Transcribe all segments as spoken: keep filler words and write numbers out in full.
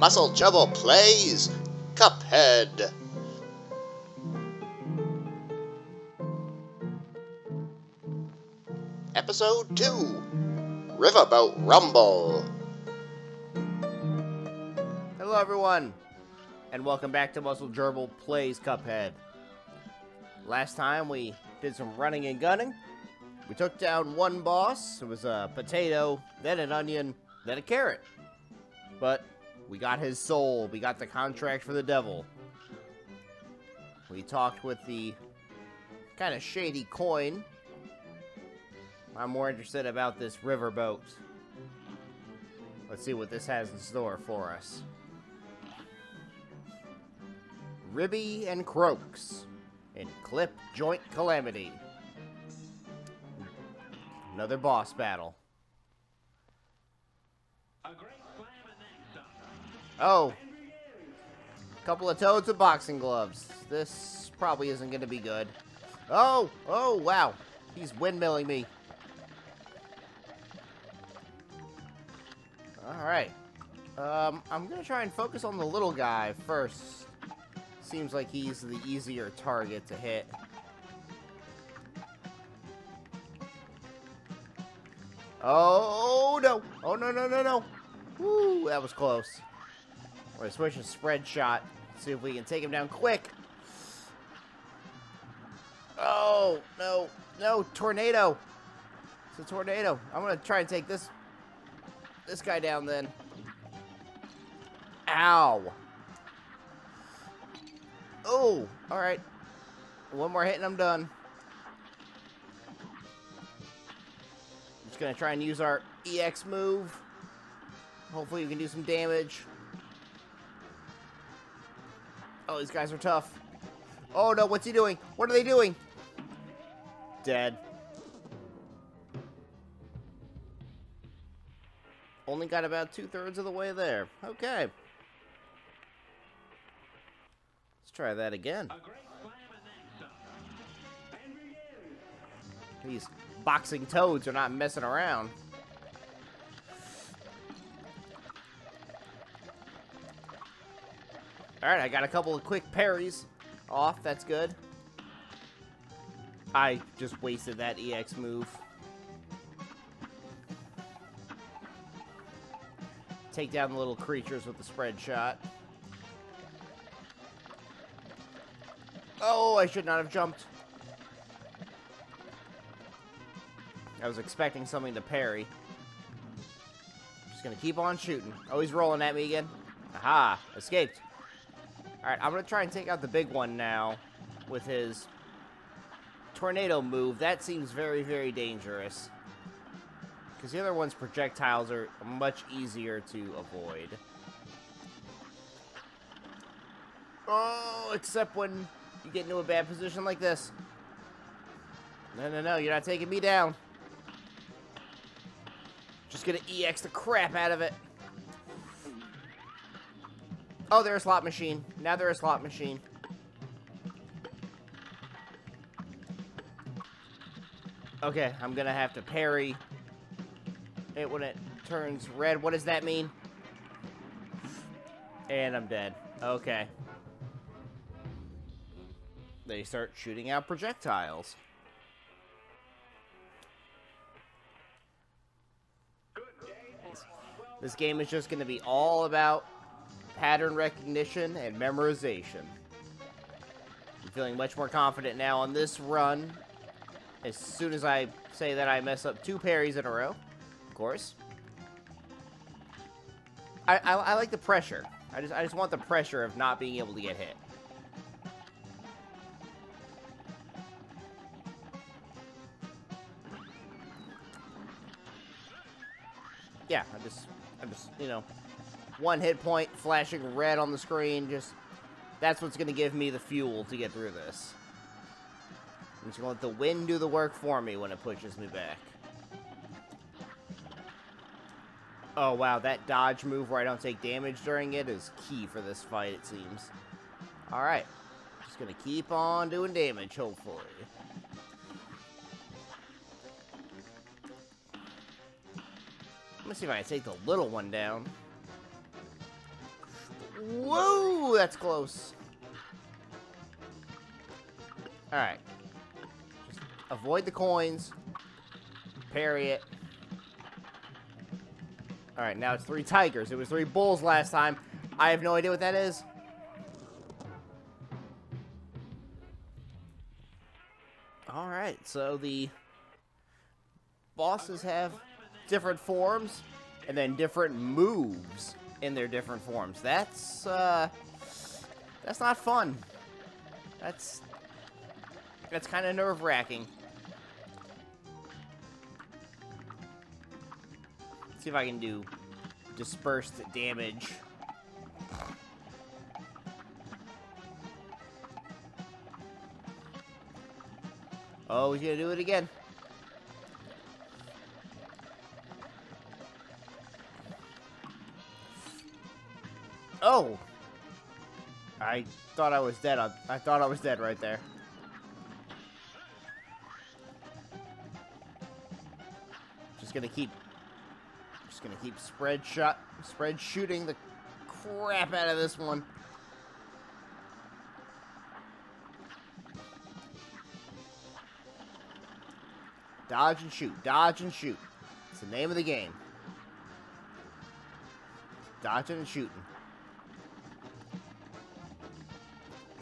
Muscle Gerbil plays Cuphead. Episode two, Riverboat Rumble. Hello everyone, and welcome back to Muscle Gerbil Plays Cuphead. Last time we did some running and gunning. We took down one boss. It was a potato, then an onion, then a carrot. But we got his soul. We got the contract for the devil. We talked with the kind of shady coin. I'm more interested about this riverboat. Let's see what this has in store for us. Ribby and Croaks in Clip Joint Calamity. Another boss battle. Oh. A couple of toads with boxing gloves. This probably isn't going to be good. Oh! Oh, wow. He's windmilling me. Alright. Um, I'm going to try and focus on the little guy first. Seems like he's the easier target to hit. Oh, no. Oh, no, no, no, no. Woo, that was close. We're going to switch a spread shot. See if we can take him down quick. Oh, no. No, tornado. It's a tornado. I'm going to try and take this this guy down then. Ow. Oh, all right. One more hit and I'm done. Gonna try and use our E X move. Hopefully we can do some damage. Oh, these guys are tough. Oh no, what's he doing? What are they doing? Dead. Only got about two-thirds of the way there. Okay. Let's try that again. These boxing toads are not messing around. Alright, I got a couple of quick parries off. That's good. I just wasted that E X move. Take down the little creatures with the spread shot. Oh, I should not have jumped. I was expecting something to parry. I'm just gonna keep on shooting. Oh, he's rolling at me again. Aha! Escaped. Alright, I'm gonna try and take out the big one now with his tornado move. That seems very, very dangerous. Because the other one's projectiles are much easier to avoid. Oh, except when you get into a bad position like this. No, no, no, you're not taking me down. Just gonna E X the crap out of it. Oh, they're a slot machine. Now they're a slot machine. Okay, I'm gonna have to parry it when it turns red. What does that mean? And I'm dead. Okay. They start shooting out projectiles. This game is just going to be all about pattern recognition and memorization. I'm feeling much more confident now on this run. As soon as I say that, I mess up two parries in a row, of course. I, I, I like the pressure. I just, I just want the pressure of not being able to get hit. Yeah, I just... I'm just, you know, one hit point, flashing red on the screen, just, that's what's going to give me the fuel to get through this. I'm just going to let the wind do the work for me when it pushes me back. Oh, wow, that dodge move where I don't take damage during it is key for this fight, it seems. Alright, just going to keep on doing damage, hopefully. Let's see if I can take the little one down. Whoa, that's close. Alright. Just avoid the coins. Parry it. Alright, now it's three tigers. It was three bulls last time. I have no idea what that is. Alright, so the bosses have different forms and then different moves in their different forms. That's, uh, that's not fun. That's... That's kind of nerve-wracking. Let's see if I can do dispersed damage. Oh, he's gonna do it again. Oh! I thought I was dead. I, I thought I was dead right there. Gonna keep just gonna keep spread shot spread shooting the crap out of this one. Dodge and shoot, dodge and shoot. It's the name of the game. Dodging and shooting.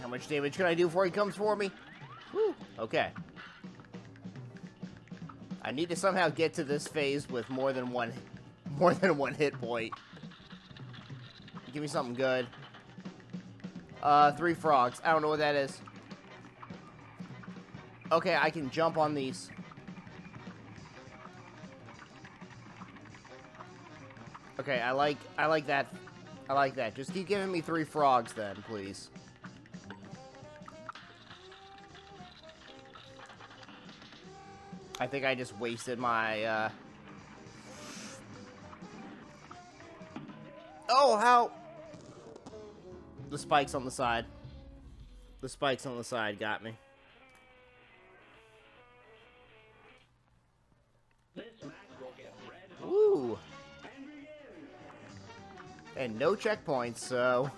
How much damage can I do before he comes for me? Woo. Okay. I need to somehow get to this phase with more than one, more than one hit point. Give me something good. Uh, three frogs. I don't know what that is. Okay, I can jump on these. Okay, I like, I like that. I like that. Just keep giving me three frogs then, please. I think I just wasted my, uh... Oh, how... The spikes on the side. The spikes on the side got me. Woo! And no checkpoints, so...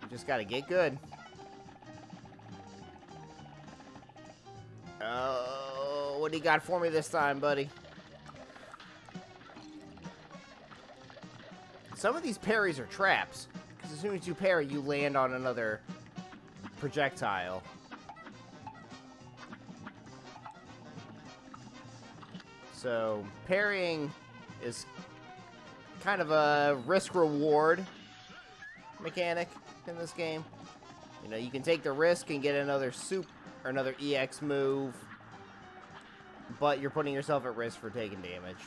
You just gotta get good. Oh, what do you got for me this time, buddy? Some of these parries are traps, because as soon as you parry, you land on another projectile. So, parrying is kind of a risk-reward mechanic in this game. You know, you can take the risk and get another super... or another E X move, but you're putting yourself at risk for taking damage.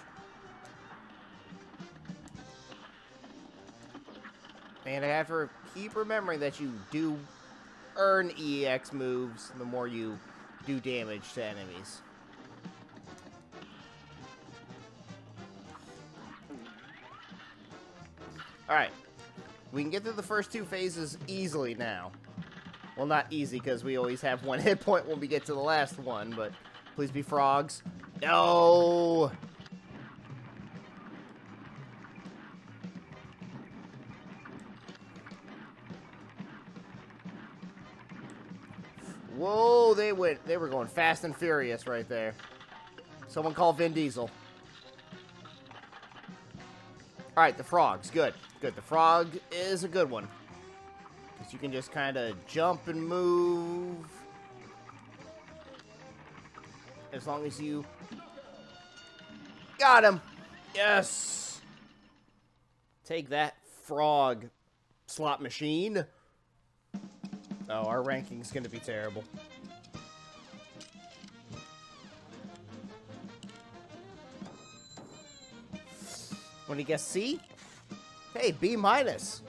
And I have to keep remembering that you do earn E X moves the more you do damage to enemies. Alright, we can get through the first two phases easily now. Well, not easy, because we always have one hit point when we get to the last one, but please be frogs. No! Whoa, they went, they were going fast and furious right there. Someone call Vin Diesel. Alright, the frogs, good. Good, the frog is a good one. You can just kind of jump and move. As long as you... Got him! Yes! Take that, frog slot machine. Oh, our ranking's going to be terrible. Want to guess C? Hey, B minus.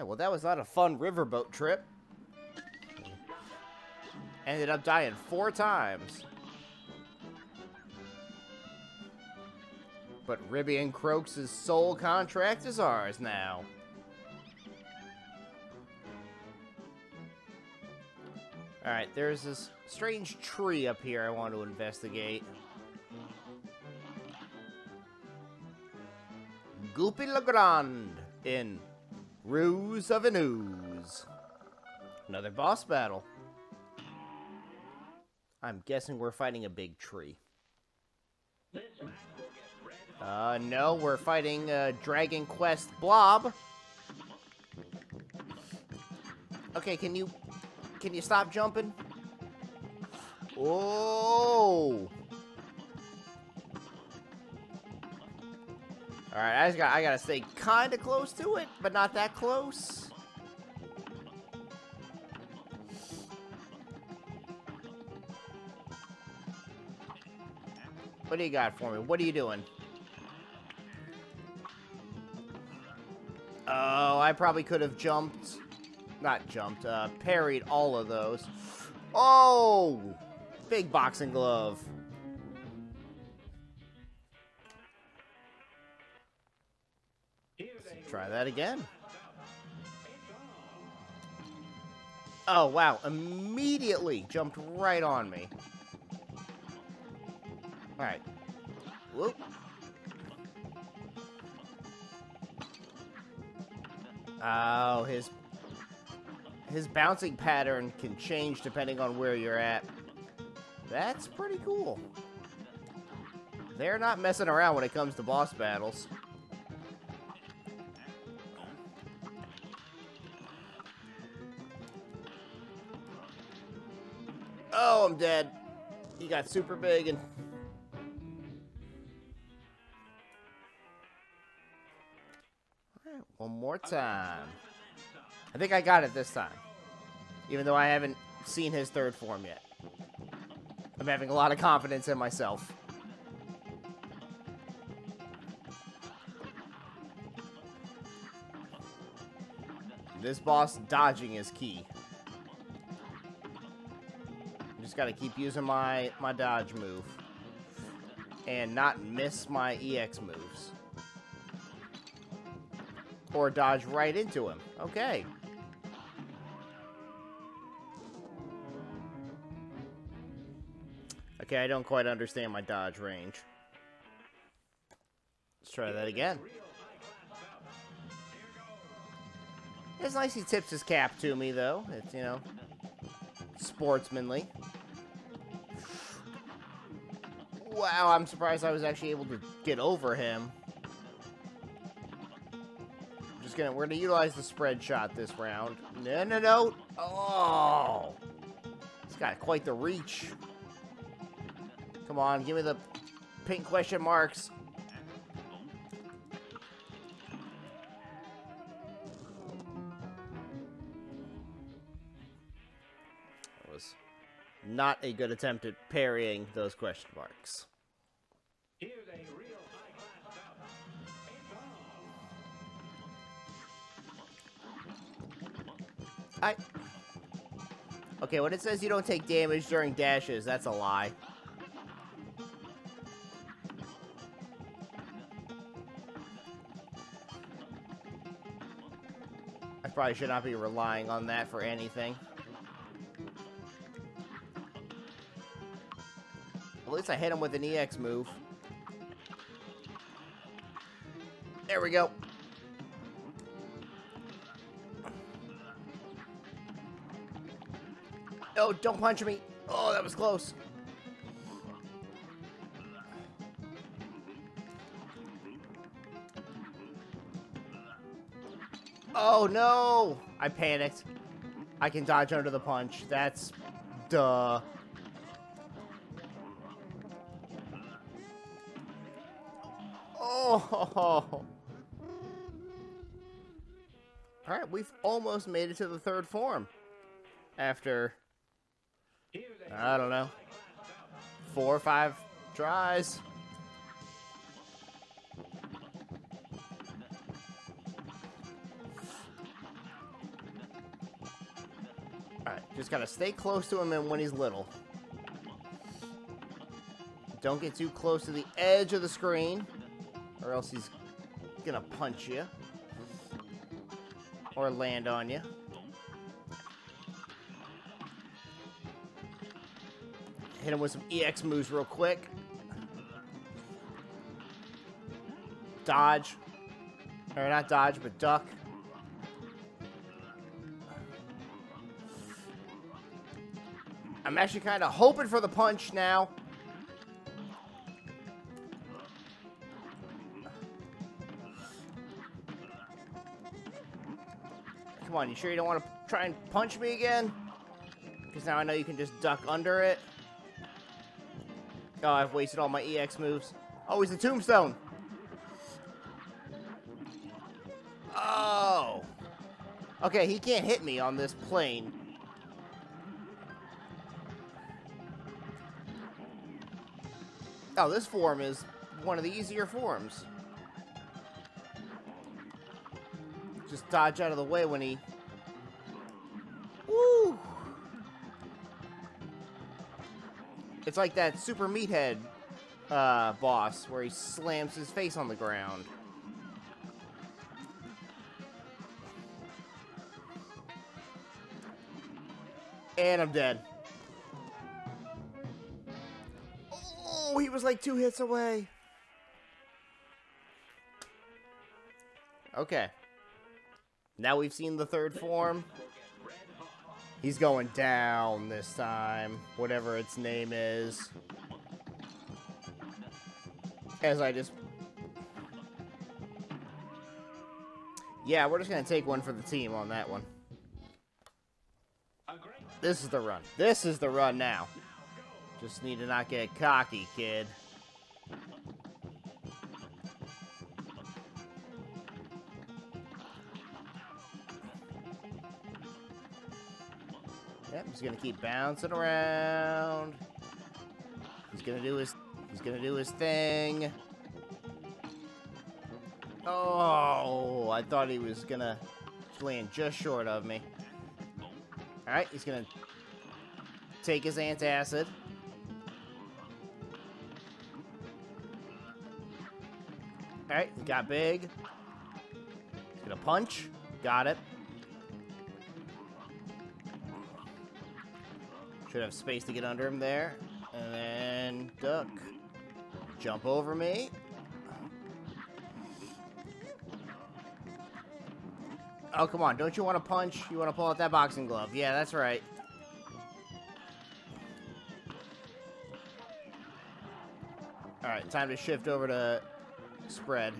Well, that was not a fun riverboat trip. Ended up dying four times. But Ribby and Croaks' sole contract is ours now. Alright, there's this strange tree up here I want to investigate. Goopy Le Grand in Ruse of an Ooze. Another boss battle. I'm guessing we're fighting a big tree. Uh, no, we're fighting a Dragon Quest blob. Okay, can you... Can you stop jumping? Oh! Alright, I just got I gotta stay kinda close to it, but not that close. What do you got for me? What are you doing? Oh, I probably could have jumped. Not jumped, uh, parried all of those. Oh! Big boxing glove. Let's try that again. Oh, wow. Immediately jumped right on me. Alright. Whoop. Oh, his... His bouncing pattern can change depending on where you're at. That's pretty cool. They're not messing around when it comes to boss battles. Oh, I'm dead. He got super big and... All right, one more time. I think I got it this time, even though I haven't seen his third form yet. I'm having a lot of confidence in myself. This boss dodging is key. I just gotta keep using my, my dodge move and not miss my E X moves. Or dodge right into him. Okay. Okay, I don't quite understand my dodge range. Let's try that again. It's nice he tips his cap to me, though. It's, you know, sportsmanly. Wow, I'm surprised I was actually able to get over him. Just gonna, we're gonna utilize the spread shot this round. No, no, no. Oh. It's got quite the reach. Come on, give me the pink question marks. That was not a good attempt at parrying those question marks. Here's a real high-class battle. I... Okay, when it says you don't take damage during dashes, that's a lie. Probably should not be relying on that for anything. At least I hit him with an E X move. There we go. No, don't punch me. Oh, that was close. Oh, no! I panicked. I can dodge under the punch. That's... duh. Oh! Alright, we've almost made it to the third form. After... I don't know. Four or five tries. Just gotta stay close to him, and when he's little, don't get too close to the edge of the screen, or else he's gonna punch you or land on you. Hit him with some E X moves real quick. Dodge. Or not dodge, but duck. I'm actually kind of hoping for the punch now. Come on, you sure you don't want to try and punch me again? Because now I know you can just duck under it. Oh, I've wasted all my E X moves. Oh, he's the tombstone. Oh. Okay, he can't hit me on this plane. Oh, this form is one of the easier forms. Just dodge out of the way when he... Woo! It's like that Super Meathead uh, boss where he slams his face on the ground. And I'm dead. Oh, he was like two hits away. Okay. Now we've seen the third form. He's going down this time. Whatever its name is. As I just... Yeah, we're just going to take one for the team on that one. This is the run. This is the run now. Just need to not get cocky, kid. Yep, he's gonna keep bouncing around. He's gonna do his he's gonna do his thing. Oh, I thought he was gonna land just short of me. Alright, he's gonna take his antacid. Alright, he got big. He's gonna punch. Got it. Should have space to get under him there. And then duck. Jump over me. Oh, come on. Don't you want to punch? You want to pull out that boxing glove. Yeah, that's right. Alright, time to shift over to spread.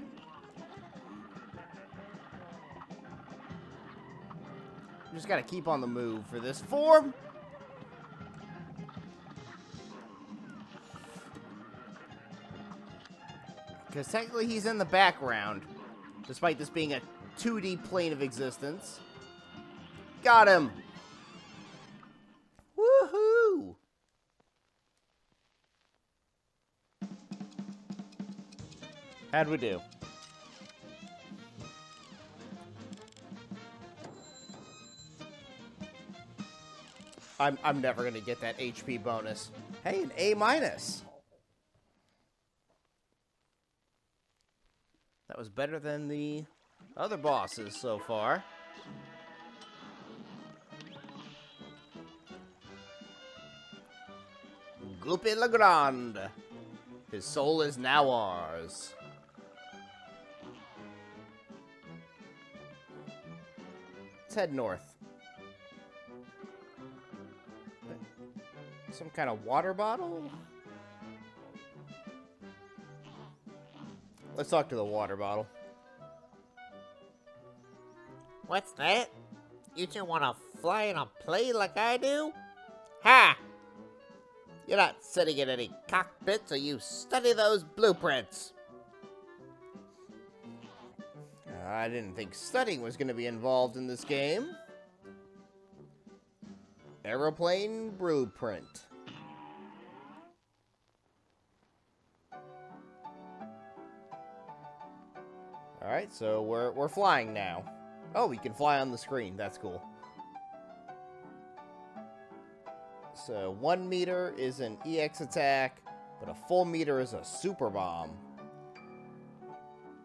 Just gotta keep on the move for this form. Because technically he's in the background, despite this being a two D plane of existence. Got him! Woohoo! How'd we do? I'm, I'm never gonna get that H P bonus. Hey, an A minus! That was better than the other bosses so far. Goopy Le Grand. His soul is now ours. Let's head north. Some kind of water bottle? Let's talk to the water bottle. What's that? You two want to fly in a plane like I do? Ha! You're not sitting in any cockpit, so you study those blueprints. I didn't think studying was going to be involved in this game. Aeroplane blueprint. Alright, so we're, we're flying now. Oh, we can fly on the screen. That's cool. So, one meter is an E X attack, but a full meter is a super bomb.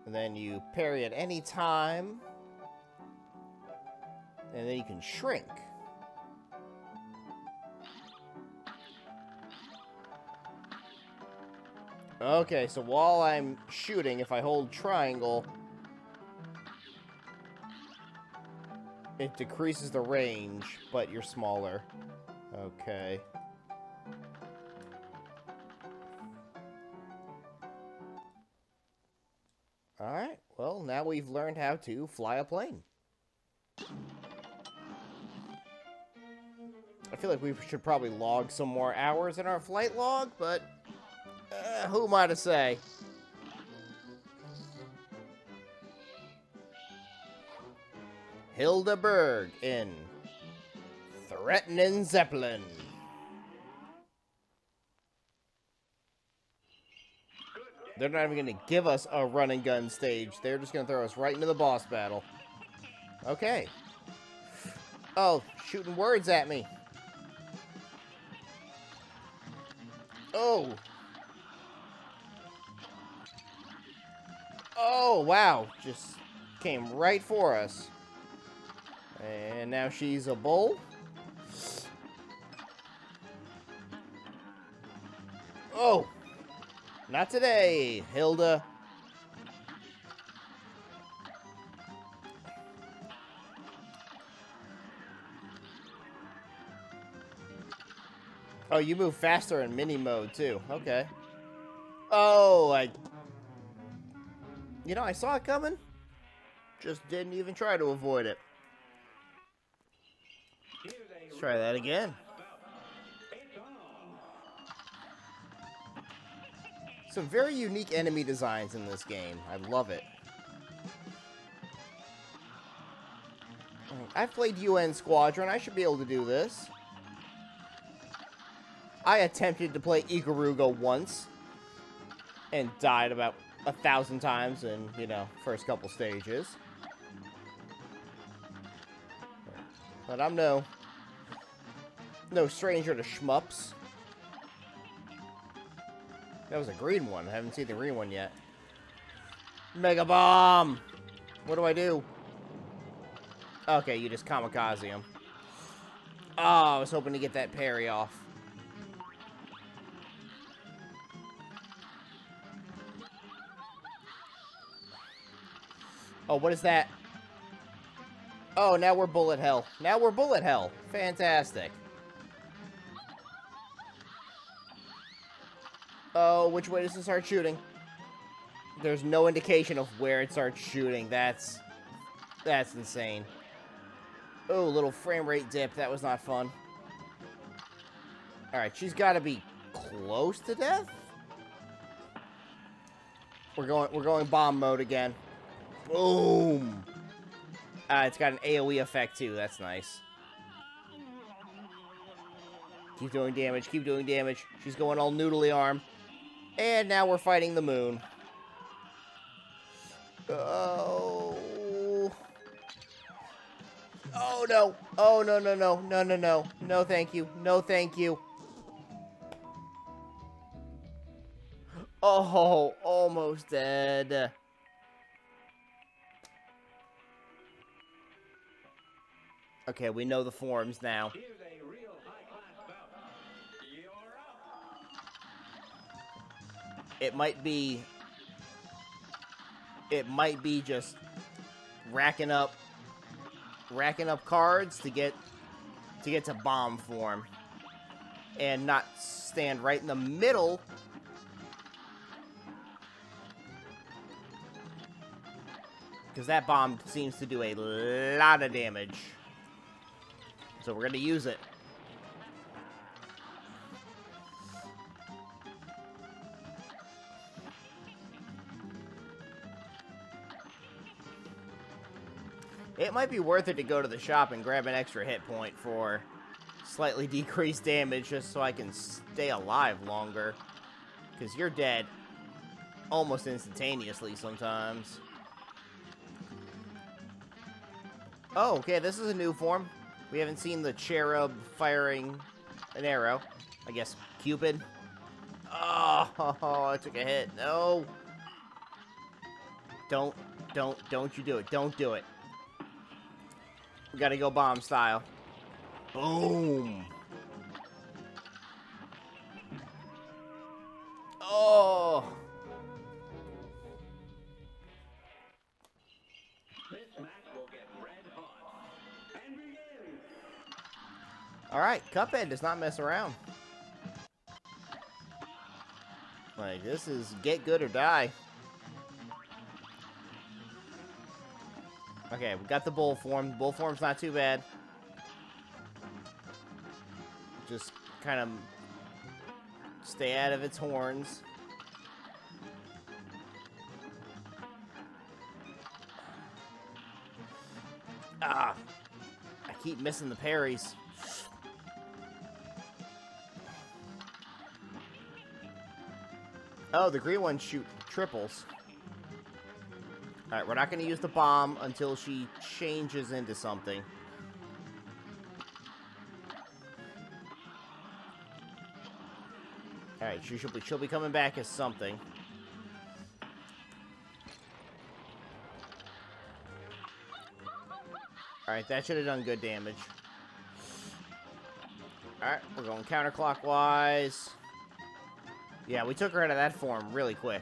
And then you parry at any time. And then you can shrink. Okay, so while I'm shooting, if I hold triangle, it decreases the range, but you're smaller. Okay. Alright, well, now we've learned how to fly a plane. I feel like we should probably log some more hours in our flight log, but... Uh, who am I to say? Hilda Berg in Threatening Zeppelin. They're not even going to give us a run and gun stage. They're just going to throw us right into the boss battle. Okay. Oh, shooting words at me. Oh. Oh, wow. Just came right for us. And now she's a bull. Oh. Not today, Hilda. Oh, you move faster in mini mode, too. Okay. Oh, I... You know, I saw it coming. Just didn't even try to avoid it. Let's try that again. Some very unique enemy designs in this game. I love it. I've played U N Squadron. I should be able to do this. I attempted to play Ikaruga once and died about a thousand times in, you know, first couple stages. But I'm no, no stranger to shmups. That was a green one. I haven't seen the green one yet. Mega Bomb! What do I do? Okay, you just kamikaze him. Oh, I was hoping to get that parry off. Oh, what is that? Oh, now we're bullet hell. Now we're bullet hell. Fantastic. Oh, which way does it start shooting? There's no indication of where it starts shooting. That's... That's insane. Oh, little frame rate dip. That was not fun. Alright, she's gotta be close to death? We're going, we're going bomb mode again. Boom! Uh, it's got an AoE effect, too. That's nice. Keep doing damage. Keep doing damage. She's going all noodly arm. And now we're fighting the moon. Oh. Oh, no. Oh, no, no, no. No, no, no. No, thank you. No, thank you. Oh, almost dead. Okay, we know the forms now. It might be... It might be just racking up... Racking up cards to get... To get to bomb form. And not stand right in the middle. Because that bomb seems to do a lot of damage. So we're going to use it. It might be worth it to go to the shop and grab an extra hit point for slightly decreased damage just so I can stay alive longer. Because you're dead almost instantaneously sometimes. Oh, okay, this is a new form. We haven't seen the cherub firing an arrow. I guess Cupid. Oh, I took a hit. No. Don't, don't, don't you do it. Don't do it. We gotta go bomb style. Boom. Oh. Alright, Cuphead does not mess around. Like, this is get good or die. Okay, we got the bull form. The bull form's not too bad. Just kind of stay out of its horns. Ah! I keep missing the parries. Oh, the green ones shoot triples. Alright, we're not going to use the bomb until she changes into something. Alright, she should be, she'll be coming back as something. Alright, that should have done good damage. Alright, we're going counterclockwise. Yeah, we took her out of that form really quick.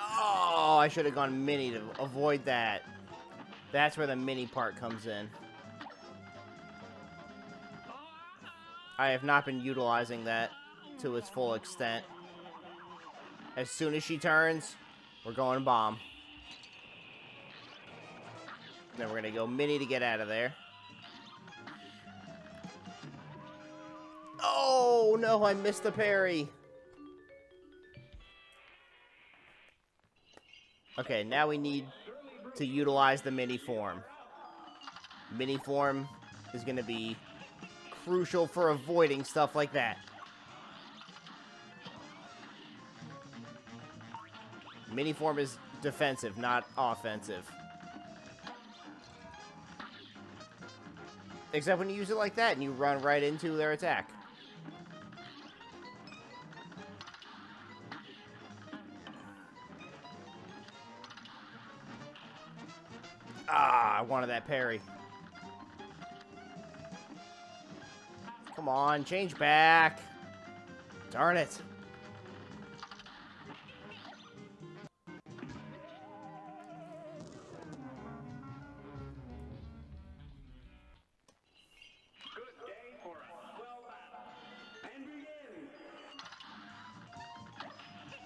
Oh, I should have gone mini to avoid that. That's where the mini part comes in. I have not been utilizing that to its full extent. As soon as she turns, we're going bomb. Then we're going to go mini to get out of there. Oh, no, I missed the parry. Okay, now we need to utilize the mini form. Mini form is going to be crucial for avoiding stuff like that. Mini form is defensive, not offensive. Except when you use it like that and you run right into their attack. Ah, I wanted that parry. Come on, change back. Darn it.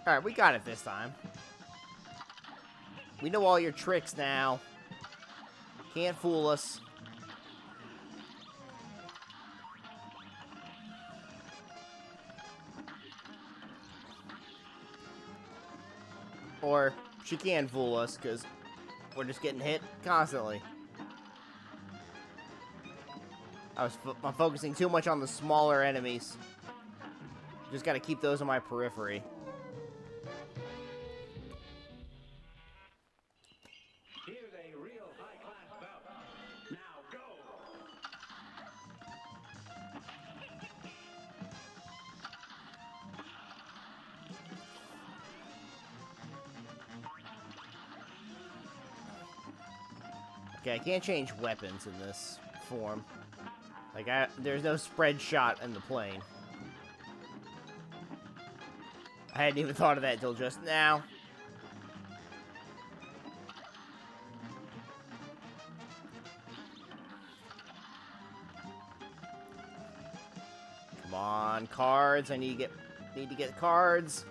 Alright, we got it this time. We know all your tricks now. Can't fool us. Or, she can fool us, because we're just getting hit constantly. I was fo- I'm focusing too much on the smaller enemies. Just gotta keep those on my periphery. Okay, I can't change weapons in this form. Like, I, there's no spread shot in the plane. I hadn't even thought of that until just now. Come on, cards. I need to get need to get cards.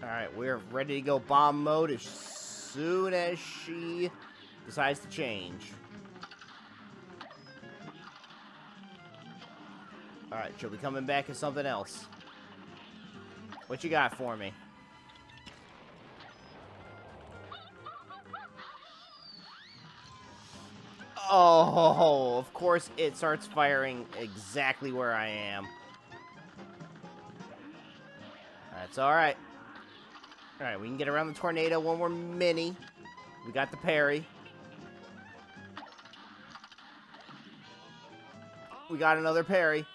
All right, we're ready to go bomb mode. It's soon as she decides to change. Alright, she'll be coming back as something else. What you got for me? Oh, of course it starts firing exactly where I am. That's alright. Alright, we can get around the tornado one more mini. We got the parry. We got another parry.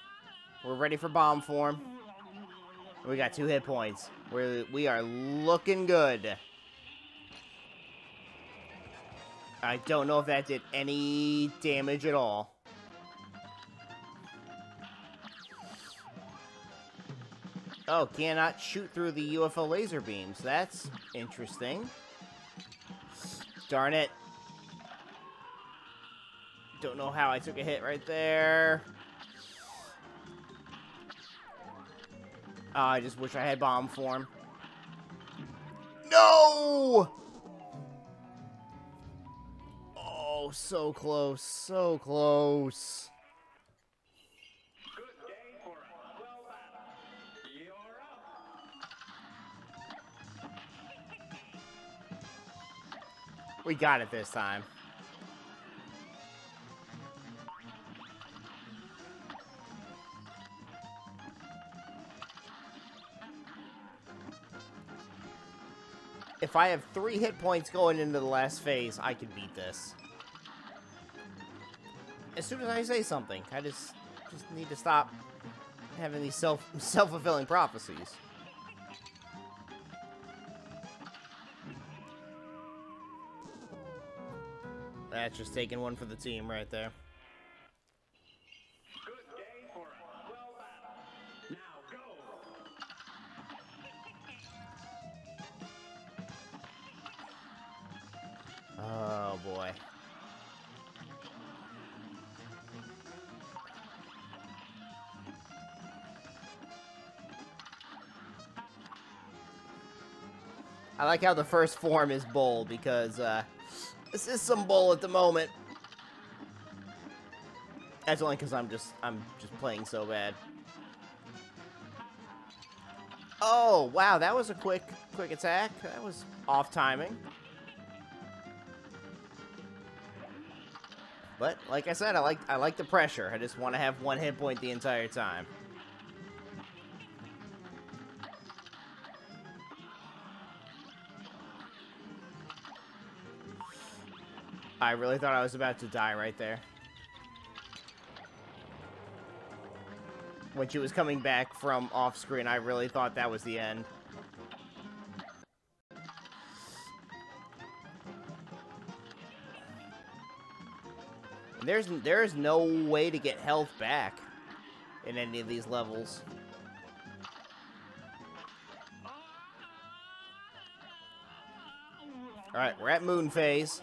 We're ready for bomb form. We got two hit points. We're, we are looking good. I don't know if that did any damage at all. Oh, cannot shoot through the U F O laser beams. That's interesting. Darn it. Don't know how I took a hit right there. Uh, I just wish I had bomb form. No! Oh, so close, so close. Good day for a well battle. You're up. We got it this time. If I have three hit points going into the last phase, I can beat this. As soon as I say something, I just just need to stop having these self self-fulfilling prophecies. That's just taking one for the team right there. I like how the first form is bowl, because uh, this is some bowl at the moment. That's only because I'm just I'm just playing so bad. Oh wow, that was a quick quick attack. That was off timing. But like I said, I like I like the pressure. I just want to have one hit point the entire time. I really thought I was about to die right there. When she was coming back from off screen, I really thought that was the end. There's there's no way to get health back in any of these levels. All right, we're at moon phase.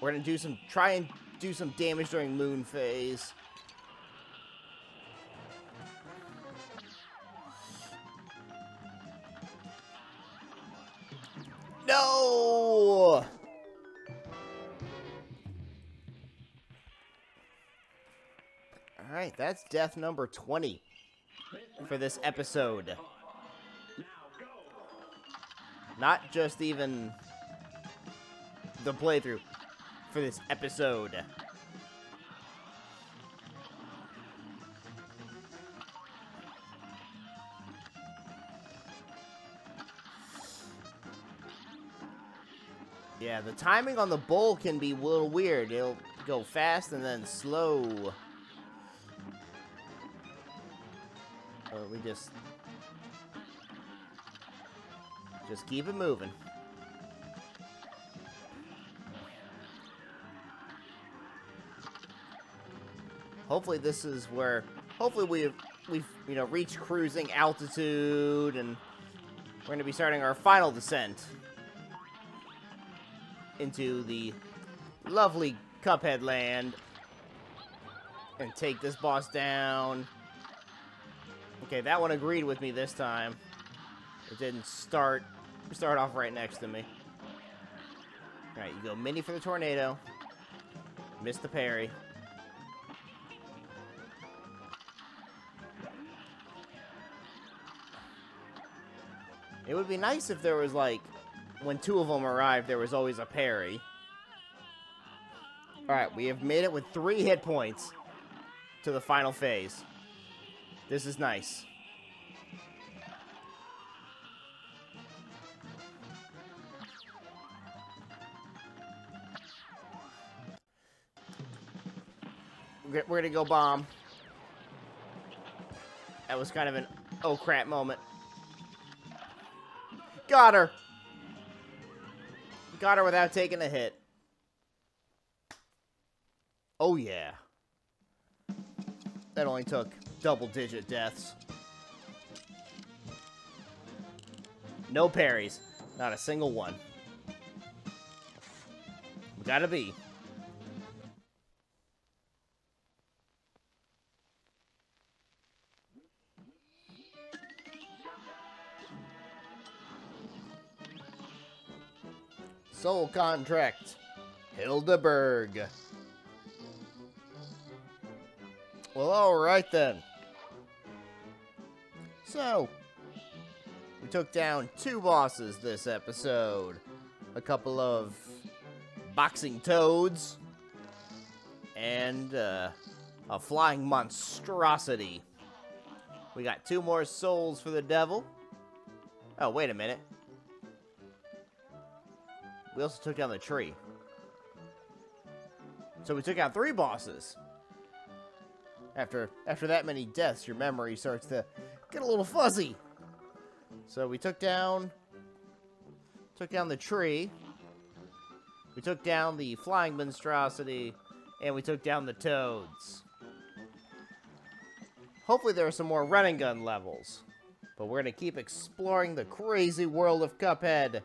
We're gonna do some, try and do some damage during moon phase. No! Alright, that's death number twenty for this episode. Not just even the playthrough. For this episode. Yeah, the timing on the bowl can be a little weird. It'll go fast and then slow. Or we just... Just keep it moving. Hopefully this is where, hopefully we've, we've, you know, reached cruising altitude, and we're going to be starting our final descent into the lovely Cuphead land, and take this boss down. Okay, that one agreed with me this time. It didn't start, start off right next to me. Alright, you go mini for the tornado. Missed the parry. It would be nice if there was, like, when two of them arrived, there was always a parry. Alright, we have made it with three hit points to the final phase. This is nice. We're gonna go bomb. That was kind of an oh crap moment. Got her! Got her without taking a hit. Oh yeah. That only took double digit deaths. No parries. Not a single one. Gotta be. Soul Contract. Hilda Berg. Well, alright then. So, we took down two bosses this episode. A couple of boxing toads. And uh, a flying monstrosity. We got two more souls for the devil. Oh, wait a minute. We also took down the tree. So we took out three bosses. After after that many deaths, your memory starts to get a little fuzzy. So we took down took down the tree. We took down the flying monstrosity, and we took down the toads. Hopefully there are some more run and gun levels. But we're gonna keep exploring the crazy world of Cuphead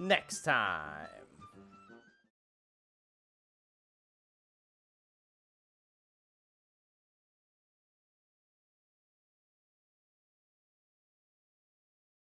next time.